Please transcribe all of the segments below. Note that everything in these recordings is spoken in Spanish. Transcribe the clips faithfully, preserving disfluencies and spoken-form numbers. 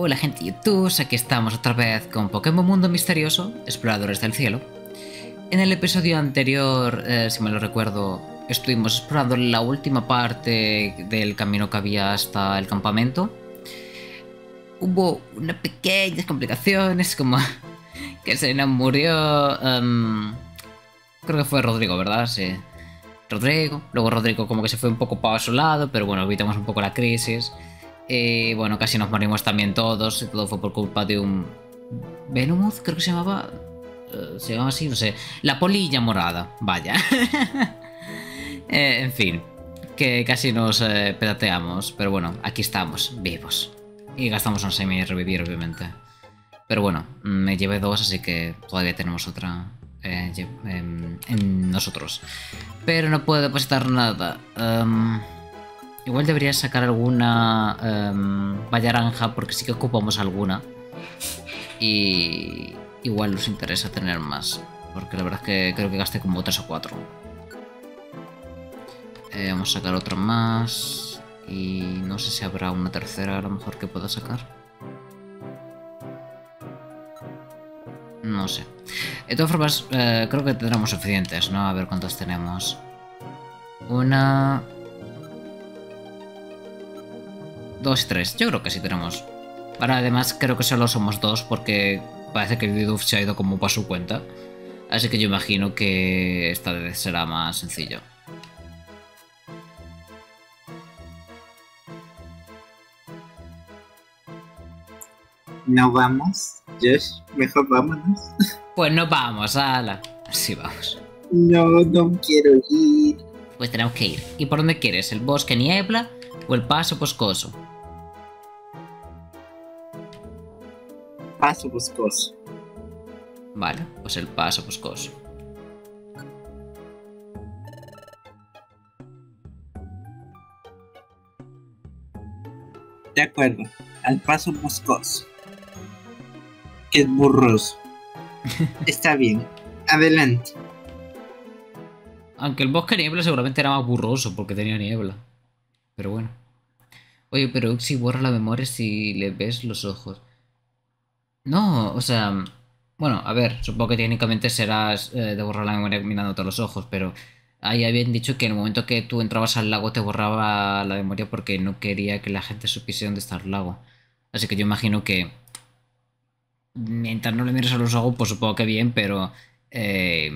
Hola gente de YouTube, aquí estamos otra vez con Pokémon Mundo Misterioso, Exploradores del Cielo. En el episodio anterior, eh, si me lo recuerdo, estuvimos explorando la última parte del camino que había hasta el campamento. Hubo unas pequeñas complicaciones, como que se nos murió... Um, creo que fue Rodrigo, ¿verdad? Sí. Rodrigo. Luego Rodrigo como que se fue un poco para su lado, pero bueno, evitamos un poco la crisis. Y bueno, casi nos morimos también todos. Y todo fue por culpa de un... Venomoth, creo que se llamaba... Uh, se llamaba así, no sé. La polilla morada, vaya. eh, en fin, que casi nos eh, pedateamos. Pero bueno, aquí estamos, vivos. Y gastamos un semi revivir, obviamente. Pero bueno, me llevé dos, así que todavía tenemos otra... Eh, en, en nosotros. Pero no puedo depositar nada. Um... Igual debería sacar alguna um, bayaranja, porque sí que ocupamos alguna. Y igual nos interesa tener más, porque la verdad es que creo que gasté como tres o cuatro. Eh, vamos a sacar otra más. Y no sé si habrá una tercera a lo mejor que pueda sacar. No sé. De todas formas, eh, creo que tendremos suficientes, ¿no? A ver cuántas tenemos. Una... Dos y tres, yo creo que sí tenemos. Ahora además creo que solo somos dos, porque parece que el Bidoof se ha ido como para su cuenta. Así que yo imagino que esta vez será más sencillo. No vamos, Josh, mejor vámonos. Pues no vamos, ala. Sí vamos. No, no quiero ir. Pues tenemos que ir. ¿Y por dónde quieres? ¿El bosque niebla o el paso boscoso? Paso boscoso. Vale, pues el paso boscoso. De acuerdo, al paso boscoso. Que es burroso. Está bien, adelante. Aunque el bosque niebla seguramente era más burroso porque tenía niebla. Pero bueno. Oye, pero Uxie borra la memoria si le ves los ojos. No, o sea... Bueno, a ver, supongo que técnicamente serás eh, de borrar la memoria mirándote los ojos, pero... Ahí habían dicho que en el momento que tú entrabas al lago te borraba la memoria porque no quería que la gente supiese dónde está el lago. Así que yo imagino que... Mientras no le mires a los ojos, pues supongo que bien, pero... Eh,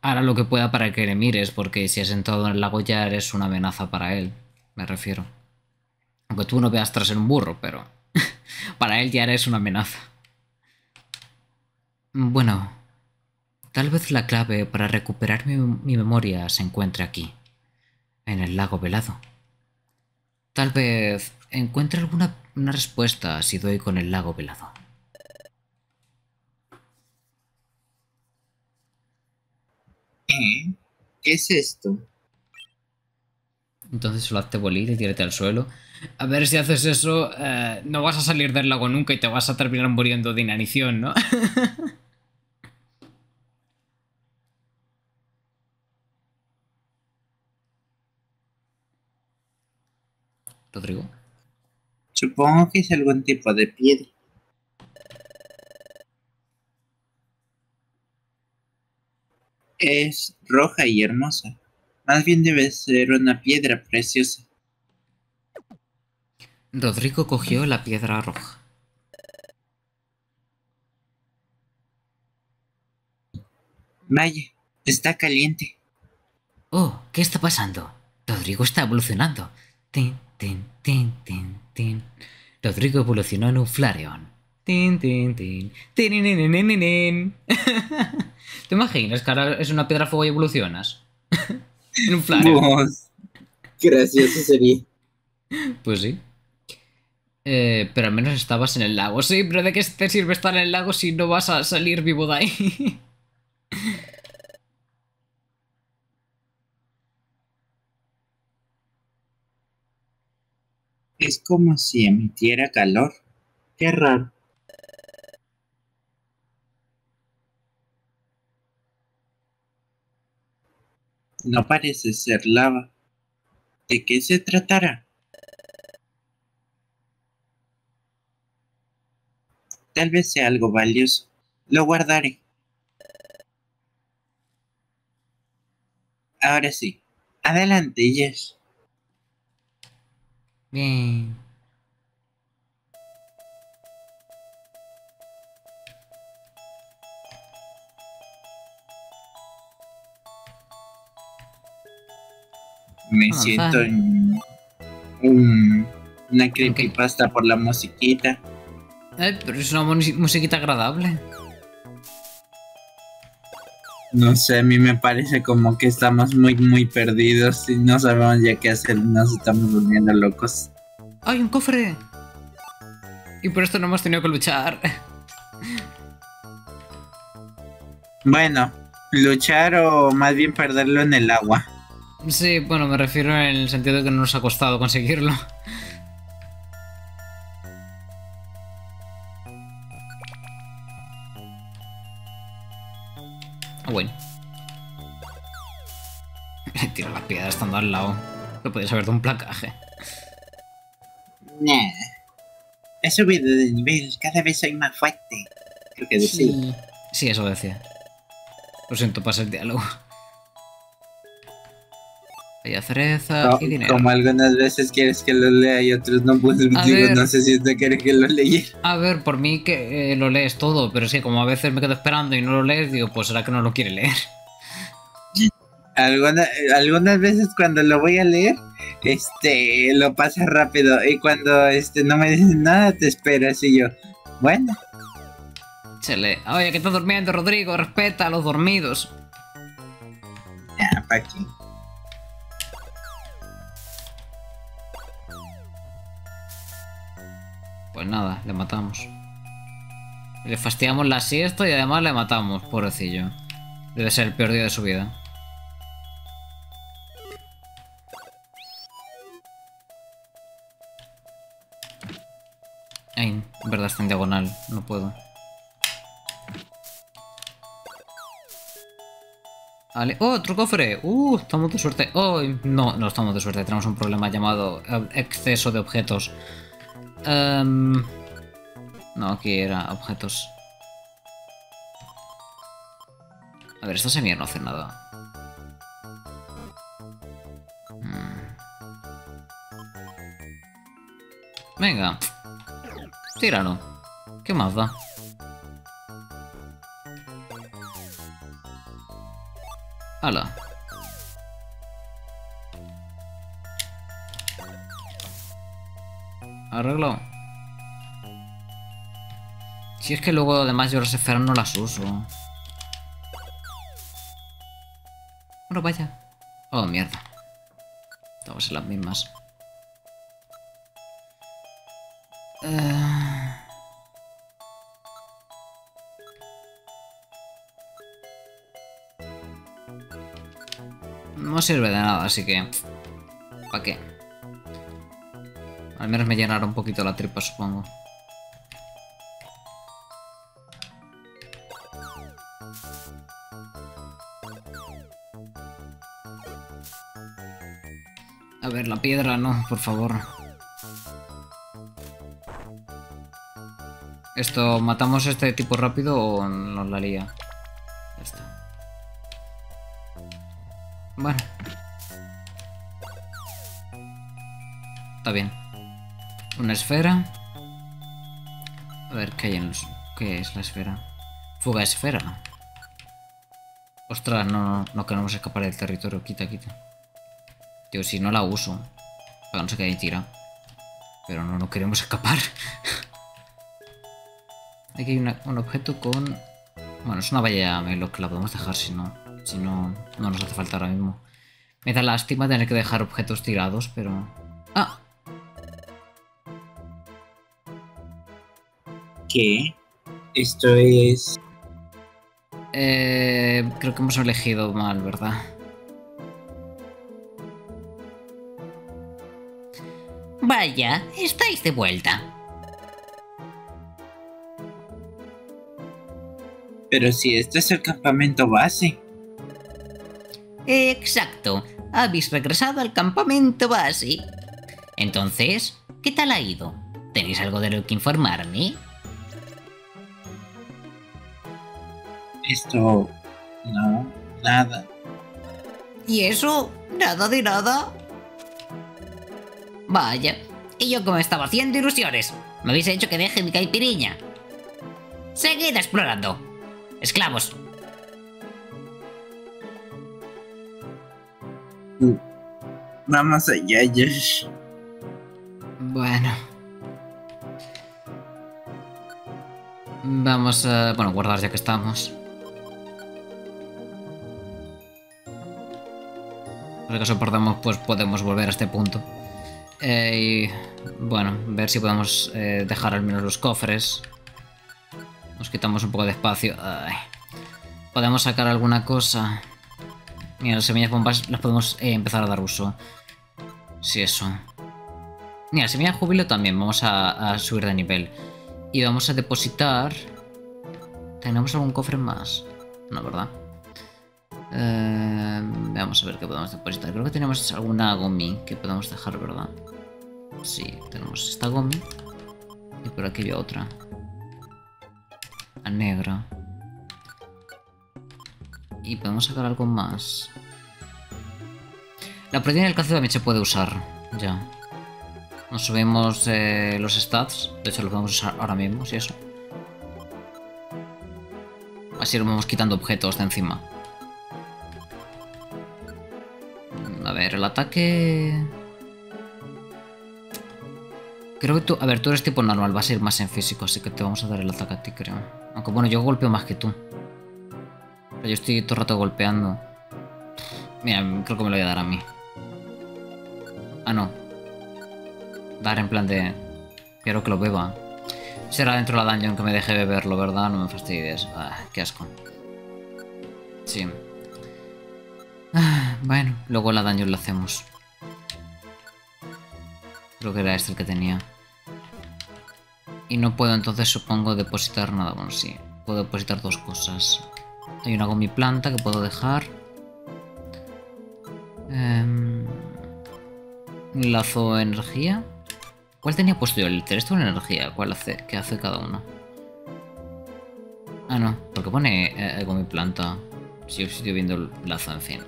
hará lo que pueda para que le mires, porque si has entrado en el lago ya eres una amenaza para él. Me refiero. Aunque tú no veas tras ser un burro, pero... para él ya eres una amenaza. Bueno... Tal vez la clave para recuperar mi, mi memoria se encuentre aquí. En el lago velado. Tal vez encuentre alguna una respuesta si doy con el lago velado. ¿Eh? ¿Qué es esto? Entonces solo hazte bolita y tírate al suelo. A ver, si haces eso, eh, no vas a salir del lago nunca y te vas a terminar muriendo de inanición, ¿no? ¿Rodrigo? Supongo que es algún tipo de piedra. Es roja y hermosa. Más bien debe ser una piedra preciosa. Rodrigo cogió la piedra roja. Vaya, está caliente. Oh, ¿qué está pasando? Rodrigo está evolucionando. Tin, tin, tin, tin, tin. Rodrigo evolucionó en un Flareón. Tin, tin, tin. Tin, tin, tin, tin, tin, tin. ¿Te imaginas que ahora es una piedra fuego y evolucionas? En un Flareón. Gracioso sería. Pues sí. Eh, pero al menos estabas en el lago. Sí, pero ¿de qué te sirve estar en el lago si no vas a salir vivo de ahí? Es como si emitiera calor. Qué raro. No parece ser lava. ¿De qué se tratará? Tal vez sea algo valioso. Lo guardaré. Ahora sí. Adelante, Jess. Bien. Me oh, siento en un, una creepypasta okay. por la musiquita. Eh, pero es una musiquita agradable. No sé, a mí me parece como que estamos muy, muy perdidos y no sabemos ya qué hacer, nos estamos volviendo locos. ¡Ay, un cofre! Y por esto no hemos tenido que luchar. Bueno, luchar o más bien perderlo en el agua. Sí, bueno, me refiero en el sentido de que nos ha costado conseguirlo. Bueno. Tiro las piedras estando al lado. Lo podías haber de un placaje. Nah. He subido de nivel, cada vez soy más fuerte. Creo que decía. Sí, sí, eso decía. Lo siento, pasa el diálogo. Hay cereza no, y dinero. Como algunas veces quieres que lo lea y otros no, pues digo, ver, no sé si te quieres que lo leyes. A ver, por mí que eh, lo lees todo, pero es que como a veces me quedo esperando y no lo lees, digo, pues será que no lo quiere leer. Alguna, algunas veces cuando lo voy a leer, este, lo pasas rápido y cuando este no me dices nada, te esperas y yo, bueno. Chale. Oye, que estás durmiendo, Rodrigo, respeta a los dormidos. Ah, pa' aquí. Pues nada, le matamos. Le fastidiamos la siesta y además le matamos, pobrecillo. Debe ser el peor día de su vida. Ay, en verdad está en diagonal, no puedo. Vale. ¡Oh, otro cofre! ¡Uh! Estamos de suerte. ¡Oh! No, no estamos de suerte. Tenemos un problema llamado exceso de objetos. Um, no, aquí era objetos. A ver, esta semilla no hace nada. Hmm. Venga. Tíralo. ¿Qué más da? Hala. Arreglo. Si es que luego además yo las esferas no las uso. Bueno, vaya. Oh, mierda. Estamos en las mismas. Uh... No sirve de nada, así que... ¿Para qué? Al menos me llenará un poquito la tripa, supongo. A ver, la piedra no, por favor. Esto, ¿matamos a este tipo rápido o nos la lía? Ya está. Bueno. Está bien. Una esfera. A ver, ¿qué hay en los... ¿Qué es la esfera? Fuga esfera. Ostras, no, no, no queremos escapar del territorio. Quita, quita. Tío, si no la uso. Para no sé qué hay tira. Pero no, no queremos escapar. Aquí hay una, un objeto con... Bueno, es una valla Melo que la podemos dejar si no. Si no, no nos hace falta ahora mismo. Me da lástima tener que dejar objetos tirados, pero... ¡Ah! ¿Qué? Esto es... Eh, creo que hemos elegido mal, ¿verdad? Vaya, estáis de vuelta. Pero si este es el campamento base. Exacto, habéis regresado al campamento base. Entonces, ¿qué tal ha ido? ¿Tenéis algo de lo que informarme? Esto... no, nada. ¿Y eso? ¿Nada de nada? Vaya, y yo que me estaba haciendo ilusiones. Me habéis hecho que deje mi caipiriña. Seguid explorando. Esclavos. Vamos allá, Josh. Bueno. Vamos a... bueno, guardar ya que estamos. Ahora que soportamos, pues podemos volver a este punto. Eh, y, bueno, ver si podemos eh, dejar al menos los cofres. Nos quitamos un poco de espacio. Ay. Podemos sacar alguna cosa. Mira, las semillas bombas las podemos eh, empezar a dar uso. Sí, eso. Mira, semilla de júbilo también. Vamos a, a subir de nivel. Y vamos a depositar... ¿tenemos algún cofre más? No, ¿verdad? Eh, vamos a ver qué podemos depositar. Creo que tenemos alguna gomi que podemos dejar, ¿verdad? Sí, tenemos esta gomi. Y por aquí había otra. La negra. Y podemos sacar algo más. La proteína del calcio también se puede usar. Ya. Nos subimos eh, los stats. De hecho, los vamos a usar ahora mismo, si eso. Así nos vamos quitando objetos de encima. A ver, el ataque... creo que tú... a ver, tú eres tipo normal, vas a ir más en físico, así que te vamos a dar el ataque a ti, creo. Aunque bueno, yo golpeo más que tú. Pero yo estoy todo el rato golpeando. Mira, creo que me lo voy a dar a mí. Ah, no. Dar en plan de... quiero que lo beba. Será dentro de la dungeon que me deje beberlo, ¿verdad? No me fastidies. Ah, qué asco. Sí. Ah, bueno, luego la dungeon lo hacemos. Creo que era este el que tenía. Y no puedo entonces, supongo, depositar nada. Bueno, sí. Puedo depositar dos cosas. Hay una gomi planta que puedo dejar. Eh... Lazo energía. ¿Cuál tenía puesto yo? ¿El terrestre o la energía? ¿Cuál hace? ¿Qué hace cada uno? Ah, no. ¿Por qué pone eh, con mi planta? Si yo estoy viendo el lazo, en fin.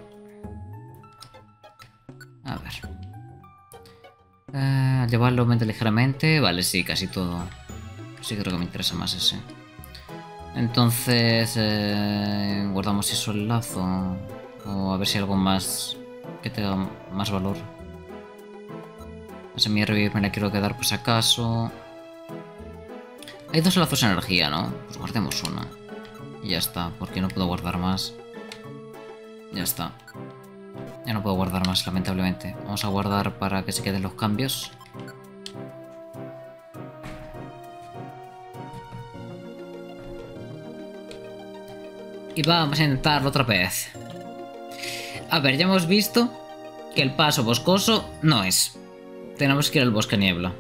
A ver. Eh, llevarlo aumenta ligeramente. Vale, sí, casi todo. Sí, creo que me interesa más ese. Entonces, eh, guardamos eso el lazo. O a ver si hay algo más que te da más valor. A mi revive me la quiero quedar, pues acaso. Hay dos lazos de energía, ¿no? Pues guardemos una. Y ya está, porque no puedo guardar más. Ya está. Ya no puedo guardar más, lamentablemente. Vamos a guardar para que se queden los cambios. Y vamos a intentarlo otra vez. A ver, ya hemos visto que el paso boscoso no es. Tenemos que ir al bosque niebla.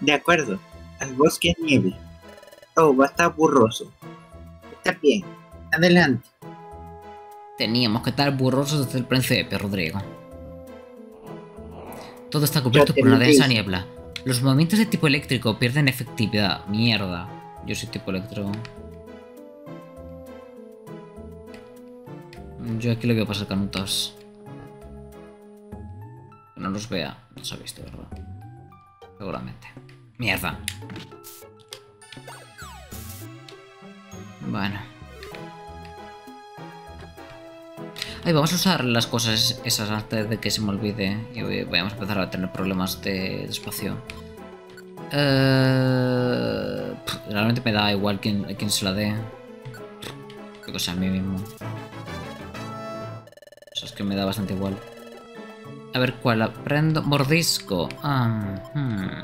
De acuerdo, al bosque niebla. Oh, va a estar burroso. Está bien, adelante. Teníamos que estar burrosos desde el principio, Rodrigo. Todo está cubierto por una densa niebla. Los movimientos de tipo eléctrico pierden efectividad. Mierda. Yo soy tipo eléctrico. Yo aquí le voy a pasar canutas. Que no los vea. No se ha visto, ¿verdad? Seguramente. ¡Mierda! Bueno. Ahí vamos a usar las cosas esas antes de que se me olvide. Y vayamos a empezar a tener problemas de espacio. Eh... Realmente me da igual quién, quién se la dé. Creo que sea a mí mismo. Que me da bastante igual. A ver cuál aprendo. Mordisco. Ah, hmm.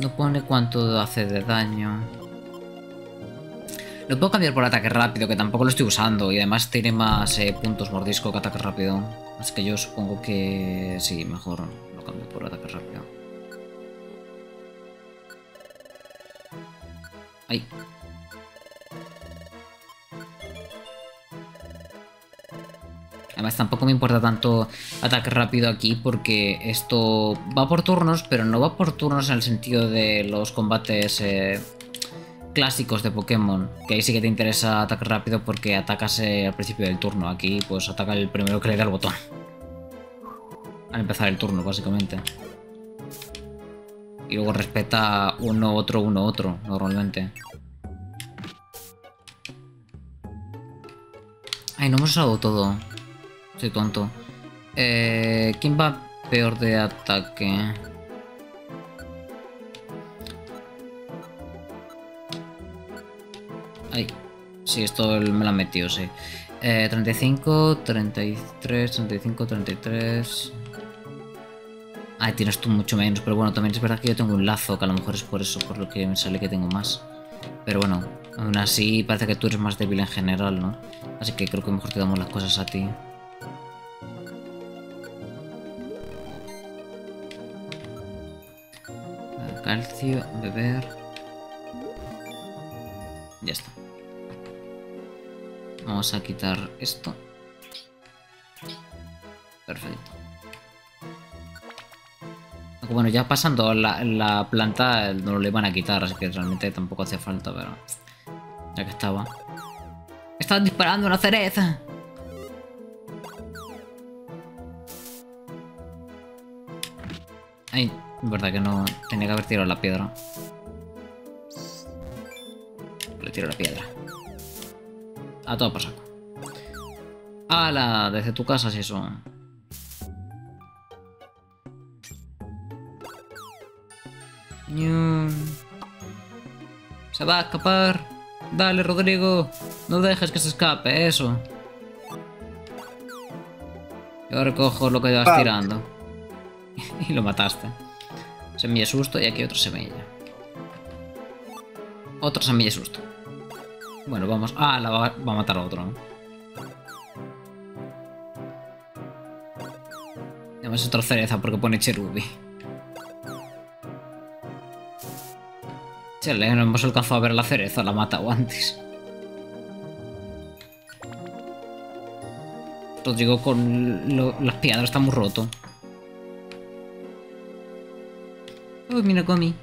No pone cuánto hace de daño. Lo puedo cambiar por ataque rápido, que tampoco lo estoy usando. Y además tiene más eh, puntos mordisco que ataque rápido. Así que yo supongo que sí, mejor lo cambio por ataque rápido. Ay. Además tampoco me importa tanto ataque rápido aquí, porque esto va por turnos, pero no va por turnos en el sentido de los combates eh, clásicos de Pokémon, que ahí sí que te interesa ataque rápido porque atacas eh, al principio del turno. Aquí pues ataca el primero que le da el botón al empezar el turno, básicamente. Y luego respeta uno, otro, uno, otro, normalmente. Ay, no hemos usado todo. Soy tonto. Eh, ¿Quién va peor de ataque? Ay, sí, esto me lo han metido, sí. Eh, treinta y cinco, treinta y tres, treinta y cinco, treinta y tres... Ay, tienes tú mucho menos, pero bueno, también es verdad que yo tengo un lazo, que a lo mejor es por eso, por lo que me sale que tengo más. Pero bueno, aún así parece que tú eres más débil en general, ¿no? Así que creo que mejor te damos las cosas a ti. Calcio, beber... Ya está. Vamos a quitar esto. Perfecto. Bueno, ya pasando la, la planta no lo iban a quitar, así que realmente tampoco hace falta, pero... Ya que estaba... ¡Están disparando una cereza! Ay, es verdad que no... Tenía que haber tirado la piedra. Le tiro la piedra. A todo por saco. ¡Hala! Desde tu casa si eso... Se va a escapar. Dale, Rodrigo. No dejes que se escape, eso. Yo recojo lo que llevas ah. tirando. Y lo mataste. Semilla de susto y aquí otra semilla. Otra semilla de susto. Bueno, vamos. Ah, la va, va a matar a otro. Además otra cereza porque pone Cherubi. Chale, no hemos alcanzado a ver la cereza, la mata o antes. Rodrigo con lo, las piedras está muy roto. Uy, mira, Comi.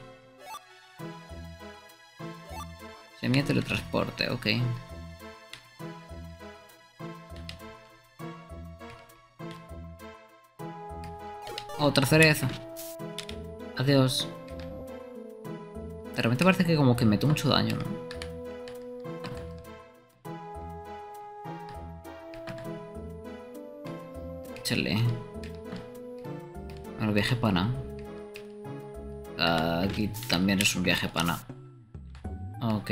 Semilla teletransporte, ok. Otra cereza. Adiós. De repente parece que como que meto mucho daño, ¿no? Chale. Bueno, viaje pana. Aquí también es un viaje pana. Ok.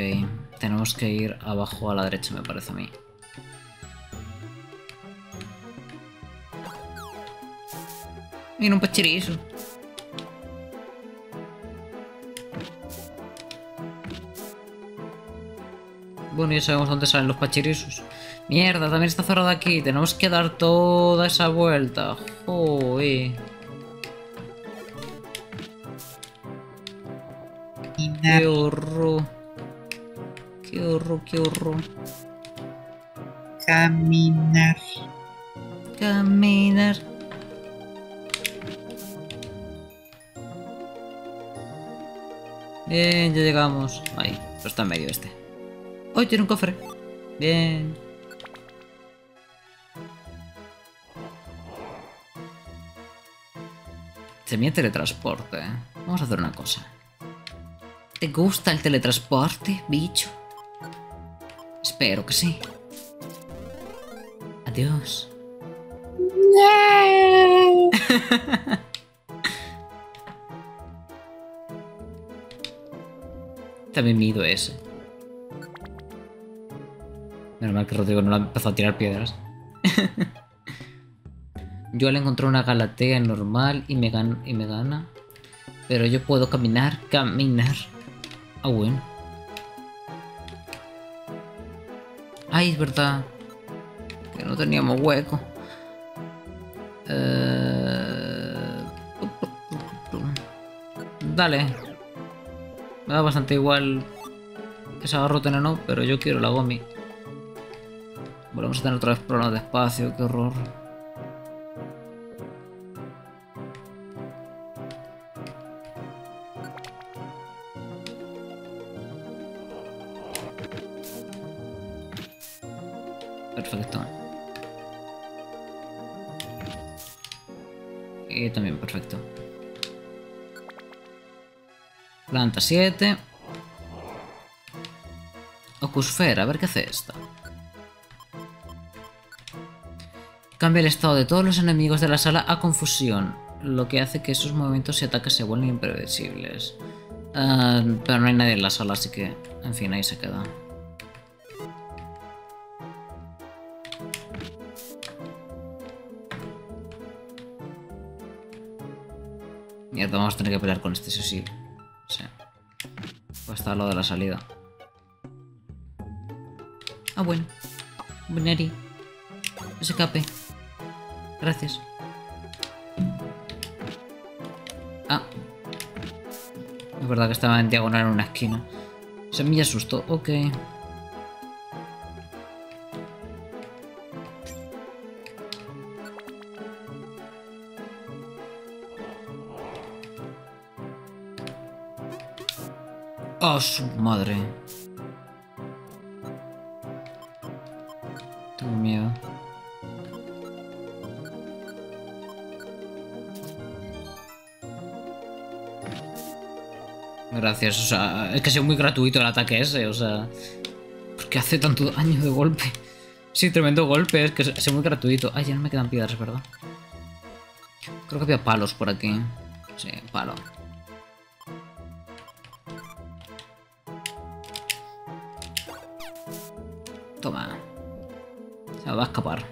Tenemos que ir abajo a la derecha, me parece a mí. Mira, un Pachirisu. Bueno, ya sabemos dónde salen los Pachirisus. Mierda, también está cerrado aquí. Tenemos que dar toda esa vuelta. Joder. Qué horror. Qué horror, qué horror. Caminar. Caminar. Bien, ya llegamos. Ahí, pero está en medio este. ¡Oh, tiene un cofre! Bien. Semilla teletransporte. Vamos a hacer una cosa. ¿Te gusta el teletransporte, bicho? Espero que sí. Adiós. No. También mido ese. Menos mal que Rodrigo no le empezó a tirar piedras. Yo al encontrar una galatea normal y me, gan y me gana. Pero yo puedo caminar, caminar. Ah, bueno. Ay, es verdad. Que no teníamos hueco. Eh... Dale. Me da bastante igual esa garrotena, no, pero yo quiero la Gomi. Volvemos a tener otra vez problemas de espacio, qué horror. Perfecto. Y también perfecto. Planta siete. Ocusfer, a ver qué hace esta. Cambia el estado de todos los enemigos de la sala a confusión, lo que hace que sus movimientos y ataques se vuelvan imprevisibles. Uh, pero no hay nadie en la sala, así que, en fin, ahí se queda. Mierda, vamos a tener que pelear con este, sí, sí. Sí. Pues está lo de la salida. Ah, bueno. Veneri. Escape. Gracias. Ah. Es verdad que estaba en diagonal en una esquina. Se me asustó. Ok. ¡Oh, su madre! Tengo miedo. Gracias, o sea, es que ha sido muy gratuito el ataque ese, o sea... ¿Por qué hace tanto daño de golpe? Sí, tremendo golpe, es que ha sido muy gratuito. Ay, ya no me quedan piedras, ¿verdad? Creo que había palos por aquí. Sí, palo. Toma. Se me va a escapar.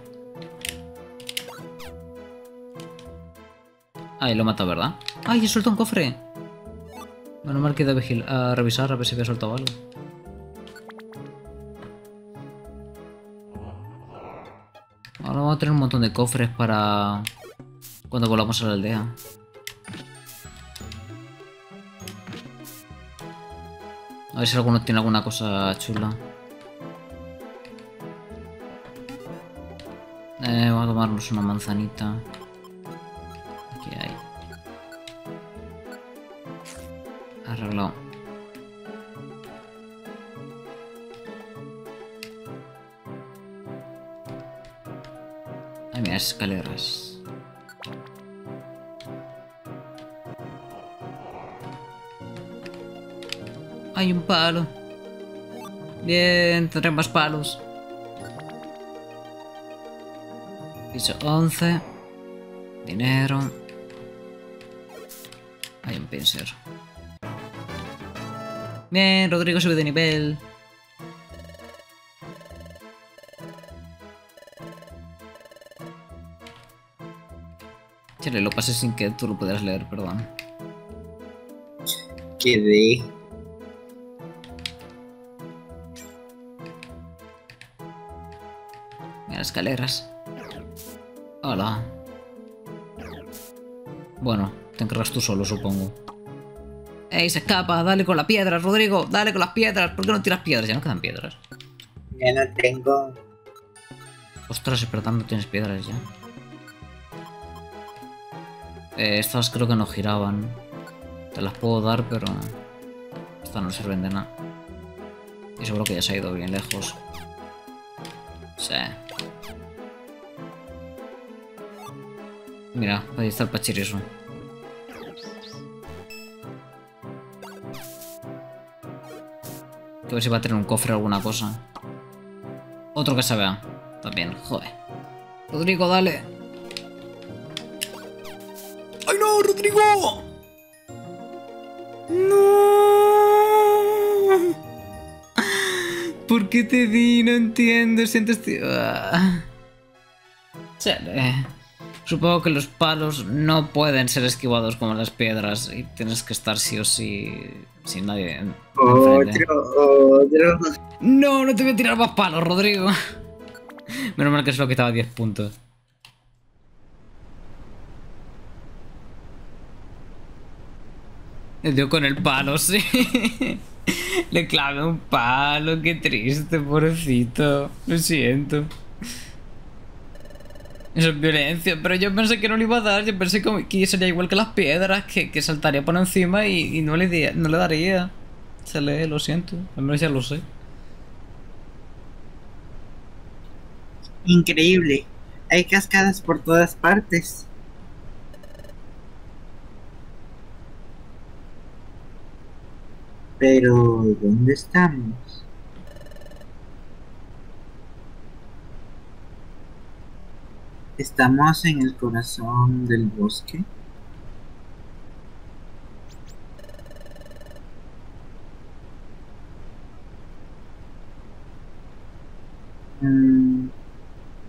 Ay, lo mata, ¿verdad? Ay, he suelto un cofre. Bueno, me he quedado a revisar a ver si había soltado algo. Ahora vamos a tener un montón de cofres para cuando volvamos a la aldea. A ver si alguno tiene alguna cosa chula. Eh, vamos a tomarnos una manzanita. Aquí hay. Arreglado. Ay, mira, escaleras. Hay un palo. Bien, tendré más palos. Piso once. Dinero. Hay un pincel. Bien, Rodrigo sube de nivel. Chale, lo pasé sin que tú lo pudieras leer, perdón. Qué de... Mira, escaleras. Hola. Bueno, te encargas tú solo, supongo. ¡Ey, se escapa! ¡Dale con la piedra, Rodrigo! ¡Dale con las piedras! ¿Por qué no tiras piedras? Ya no quedan piedras. Ya no tengo... Ostras, espera, no tienes piedras ya. Eh, estas creo que no giraban. Te las puedo dar, pero... Estas no sirven de nada. Y seguro que ya se ha ido bien lejos. Sí. Mira, ahí está el Pachirisu. A ver si va a tener un cofre o alguna cosa. Otro que se vea. También, joder. Rodrigo, dale. ¡Ay no, Rodrigo! ¡No! ¿Por qué te di? No entiendo. Sientes... Chale. Supongo que los palos no pueden ser esquivados como las piedras y tienes que estar sí o sí sin nadie. Otro, otro. No, no te voy a tirar más palos, Rodrigo. Menos mal que solo quitaba diez puntos. Le dio con el palo, sí. Le clavé un palo, qué triste, pobrecito. Lo siento. Eso es violencia, pero yo pensé que no le iba a dar, yo pensé que sería igual que las piedras, que, que saltaría por encima y, y no, le, no le daría. Se le, lo siento, al menos ya lo sé. Increíble, hay cascadas por todas partes. Pero, ¿dónde estamos? ¿Estamos en el corazón del bosque? Mm,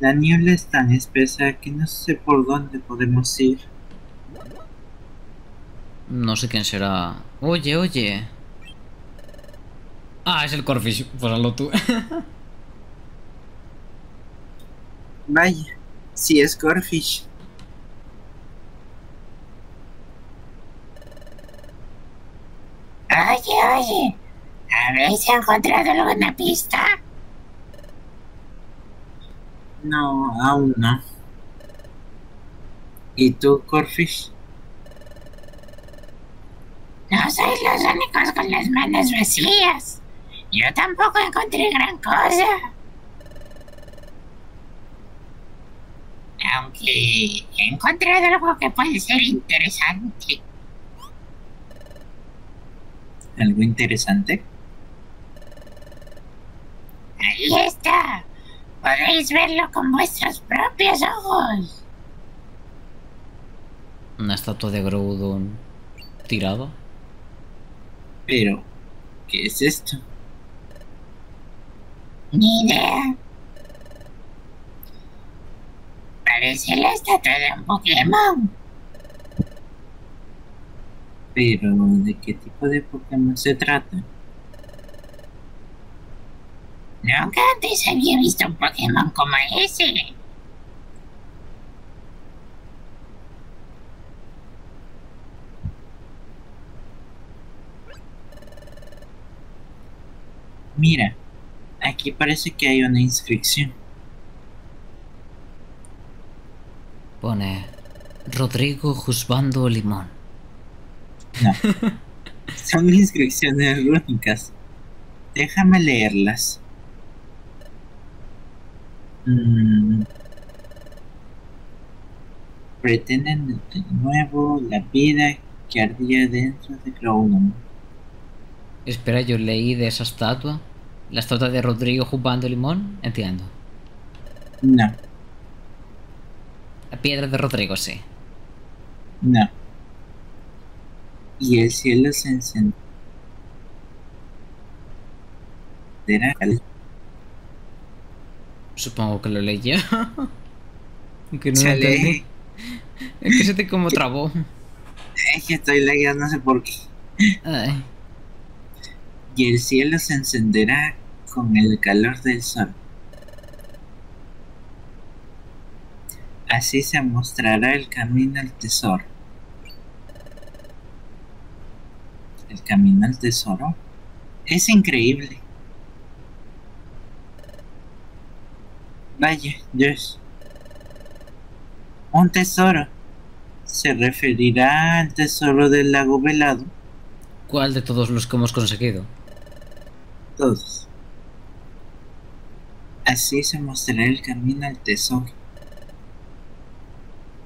la niebla es tan espesa que no sé por dónde podemos ir. No sé quién será. Oye, oye. Ah, es el Corphish. Pues hazlo tú. Vaya. Si sí, es Corphish. Oye, oye, ¿habéis encontrado alguna pista? No, aún no. ¿Y tú, Corphish? No sois los únicos con las manos vacías. Yo tampoco encontré gran cosa. Aunque he encontrado algo que puede ser interesante. ¿Algo interesante? Ahí está. Podéis verlo con vuestros propios ojos. Una estatua de Groudon tirado. Pero, ¿qué es esto? Ni idea. Parece la estatua de un Pokémon. Pero, ¿de qué tipo de Pokémon se trata? Nunca antes había visto un Pokémon como ese. Mira, aquí parece que hay una inscripción. Pone Rodrigo Juzbando Limón. No. Son inscripciones rúnicas. Déjame leerlas. Mm. Pretenden de nuevo la vida que ardía dentro de Groudon. Espera, yo leí de esa estatua. La estatua de Rodrigo Juzbando Limón. Entiendo. No. La piedra de Rodrigo, sí. No. Y el cielo se encenderá. Supongo que lo leí ya. Que no leí. Es que se te como trabó. Es que estoy leyendo, no sé por qué. Ay. Y el cielo se encenderá con el calor del sol. Así se mostrará el camino al tesoro. El camino al tesoro. Es increíble. Vaya, Dios. Un tesoro. Se referirá al tesoro del lago velado. ¿Cuál de todos los que hemos conseguido? Todos. Así se mostrará el camino al tesoro.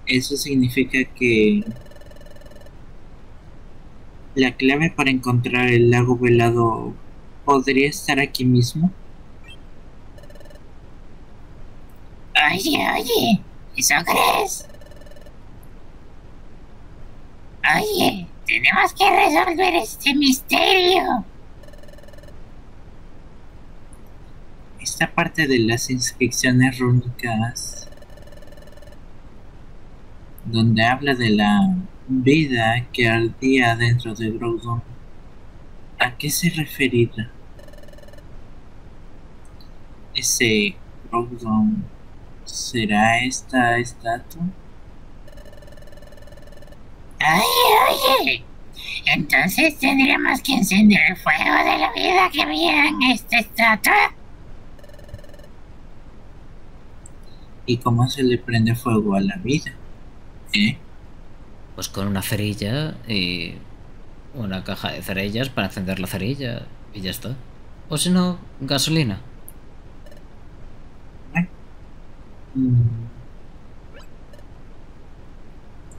Eso significa que la clave para encontrar el lago velado podría estar aquí mismo. Oye, oye, ¿eso crees? Oye, tenemos que resolver este misterio. Esta parte de las inscripciones rúnicas, donde habla de la vida que ardía dentro de Groudon, ¿a qué se referirá? ¿Ese Groudon será esta estatua? ¡Oye, oye! ¿Entonces tendremos que encender el fuego de la vida que había en esta estatua? ¿Y cómo se le prende fuego a la vida? ¿Eh? Pues con una cerilla y una caja de cerillas para encender la cerilla y ya está. O si no, gasolina. ¿Eh?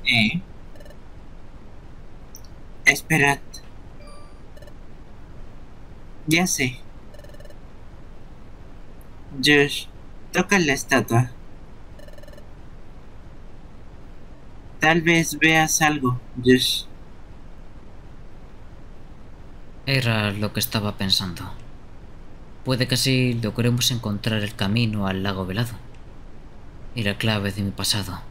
¿Eh? Esperad. Ya sé. Josh, toca la estatua. Tal vez veas algo, Josh. Era lo que estaba pensando. Puede que así logremos encontrar el camino al lago velado. Y la clave de mi pasado.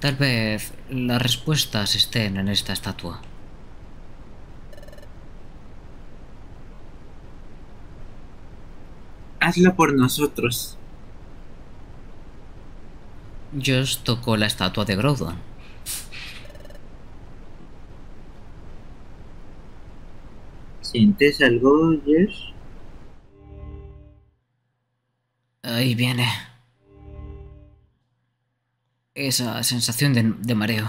Tal vez las respuestas estén en esta estatua. Hazlo por nosotros. Josh tocó la estatua de Groudon. ¿Sientes algo, Josh? Ahí viene. Esa sensación de, de mareo.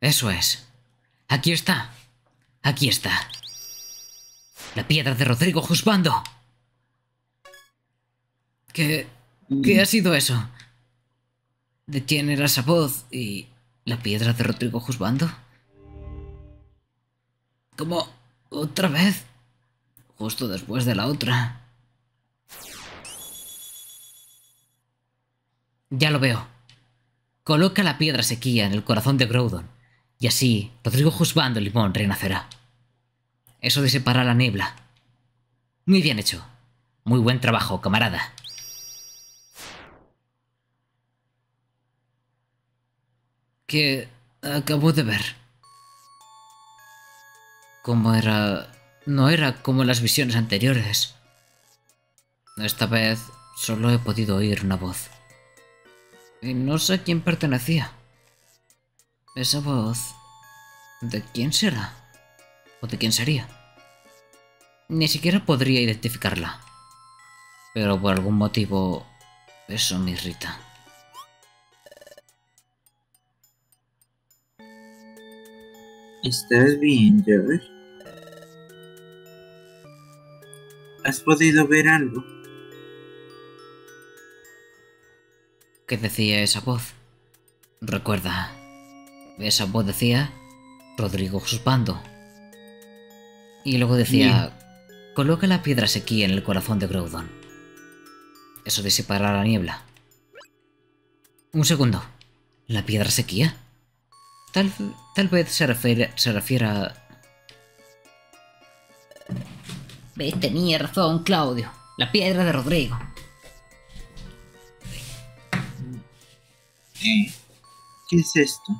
Eso es. Aquí está. Aquí está. La piedra de Rodrigo Juzbando. ¿Qué, qué ha sido eso? ¿De quién era esa voz y la piedra de Rodrigo Juzbando? ¿Cómo? ¿Otra vez? Justo después de la otra. Ya lo veo. Coloca la piedra sequía en el corazón de Groudon y así Rodrigo Juzbando el Limón renacerá. Eso disipará la niebla. Muy bien hecho. Muy buen trabajo, camarada. Que acabo de ver. Como era... No era como las visiones anteriores. Esta vez solo he podido oír una voz. Y no sé a quién pertenecía. Esa voz... ¿De quién será? ¿O de quién sería? Ni siquiera podría identificarla. Pero por algún motivo... Eso me irrita. ¿Estás bien, Josh? ¿Has podido ver algo? ¿Qué decía esa voz? Recuerda, esa voz decía Rodrigo Juzbando. Y luego decía, bien. Coloca la piedra sequía en el corazón de Groudon. Eso disipará la niebla. Un segundo, ¿la piedra sequía? Tal, tal vez se refiere, se refiere a... Tenía razón, Claudio. La piedra de Rodrigo. ¿Eh? ¿Qué es esto?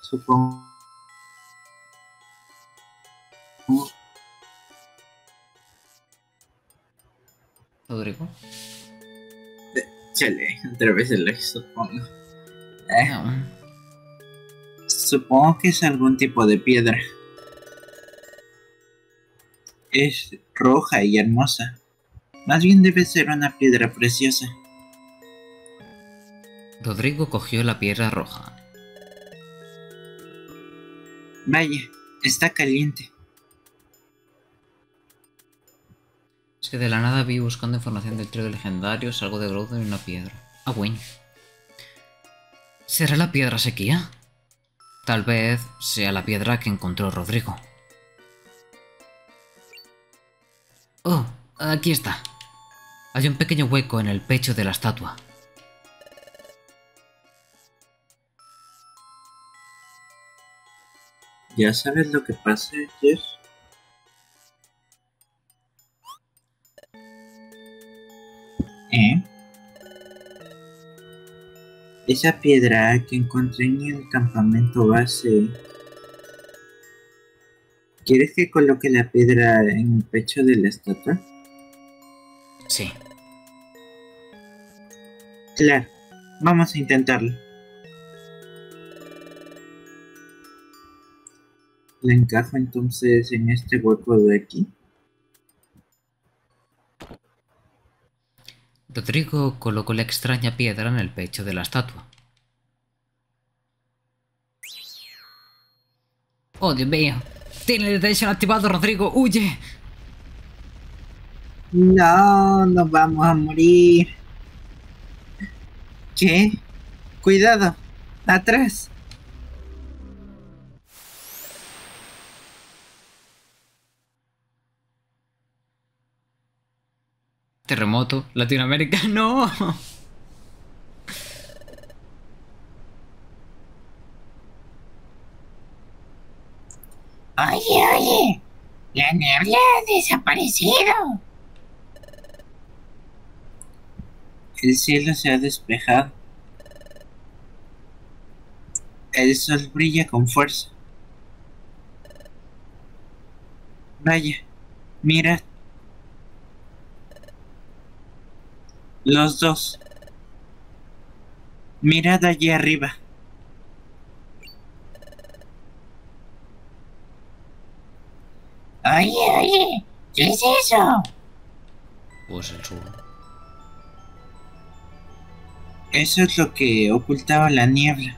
Supongo... ¿Rodrigo? Chale, otra vez el ex, supongo. Eh, supongo que es algún tipo de piedra. Es roja y hermosa. Más bien debe ser una piedra preciosa. Rodrigo cogió la piedra roja. Vaya, está caliente. Es que de la nada vi buscando información del trío de legendarios, algo de Groudon y una piedra. Ah, bueno. ¿Será la piedra sequía? Tal vez sea la piedra que encontró Rodrigo. Oh, aquí está. Hay un pequeño hueco en el pecho de la estatua. ¿Ya sabes lo que pasa, Jess? ¿Eh? Esa piedra que encontré en el campamento base... ¿Quieres que coloque la piedra en el pecho de la estatua? Sí. Claro, vamos a intentarlo. La encajo entonces en este hueco de aquí. Rodrigo colocó la extraña piedra en el pecho de la estatua. ¡Oh, Dios mío! ¡Tiene el detención activado, Rodrigo! ¡Huye! No, nos vamos a morir. ¿Qué? Cuidado, atrás. Terremoto, Latinoamérica, no. Oye, oye, la niebla ha desaparecido. El cielo se ha despejado. El sol brilla con fuerza. Vaya, mira. Los dos. Mirad allí arriba. Oye, oye, ¿qué es eso? Pues el suelo. Eso es lo que ocultaba la niebla.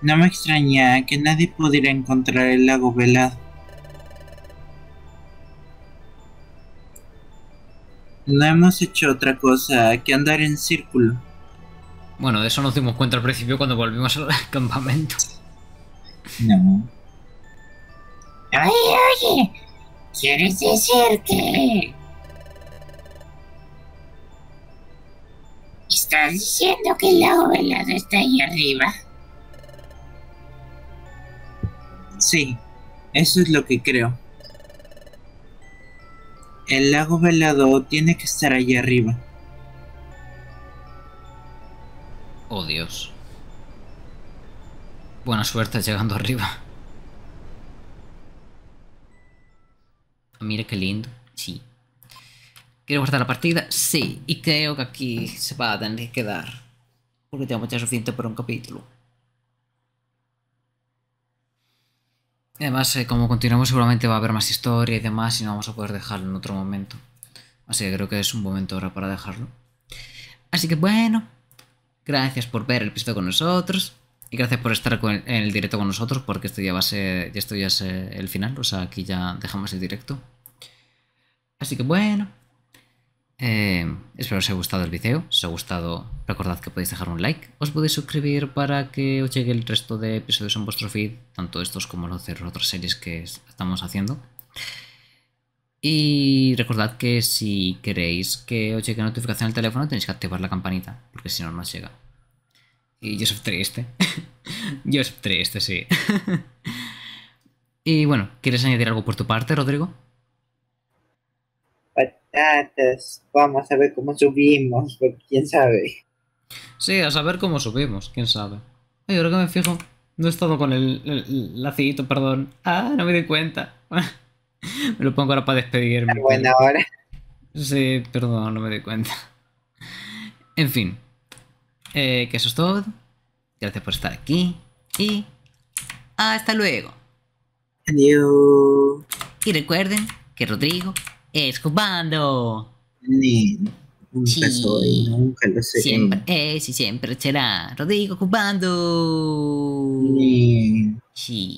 No me extraña que nadie pudiera encontrar el lago velado. No hemos hecho otra cosa que andar en círculo. Bueno, de eso nos dimos cuenta al principio cuando volvimos al campamento. No. Oye, oye, ¿quieres decir que... ¿Estás diciendo que el lago velado está ahí arriba? Sí, eso es lo que creo. El lago velado tiene que estar allá arriba. Oh, Dios. Buena suerte llegando arriba. Mira qué lindo, sí. ¿Quiero guardar la partida? Sí, y creo que aquí se va a tener que quedar, porque tenemos ya suficiente por un capítulo. Además, eh, como continuamos, seguramente va a haber más historia y demás, y no vamos a poder dejarlo en otro momento. Así que creo que es un momento ahora para dejarlo. Así que bueno, gracias por ver el episodio con nosotros, y gracias por estar con el, en el directo con nosotros, porque esto ya va a ser, ya esto ya es el final, o sea, aquí ya dejamos el directo. Así que bueno... Eh, espero os haya gustado el vídeo. Si os ha gustado, recordad que podéis dejar un like, os podéis suscribir para que os llegue el resto de episodios en vuestro feed, tanto estos como los de otras series que estamos haciendo. Y recordad que si queréis que os llegue notificación al teléfono, tenéis que activar la campanita, porque si no, no os llega. Y yo soy triste. Yo soy triste, sí. Y bueno, ¿quieres añadir algo por tu parte, Rodrigo? Antes, vamos a ver cómo subimos, porque quién sabe. Sí, a saber cómo subimos, quién sabe. Ay, ahora que me fijo, no he estado con el, el, el lacito, perdón. Ah, no me di cuenta. Me lo pongo ahora para despedirme. Está buena hora. Sí, perdón, no me di cuenta. En fin, eh, que eso es todo. Gracias por estar aquí y hasta luego. Adiós. Y recuerden que Rodrigo... Escupando. Ni, nunca sí. Soy, nunca lo sé. Siempre es y siempre será. Rodrigo Escupando. Ni. Sí.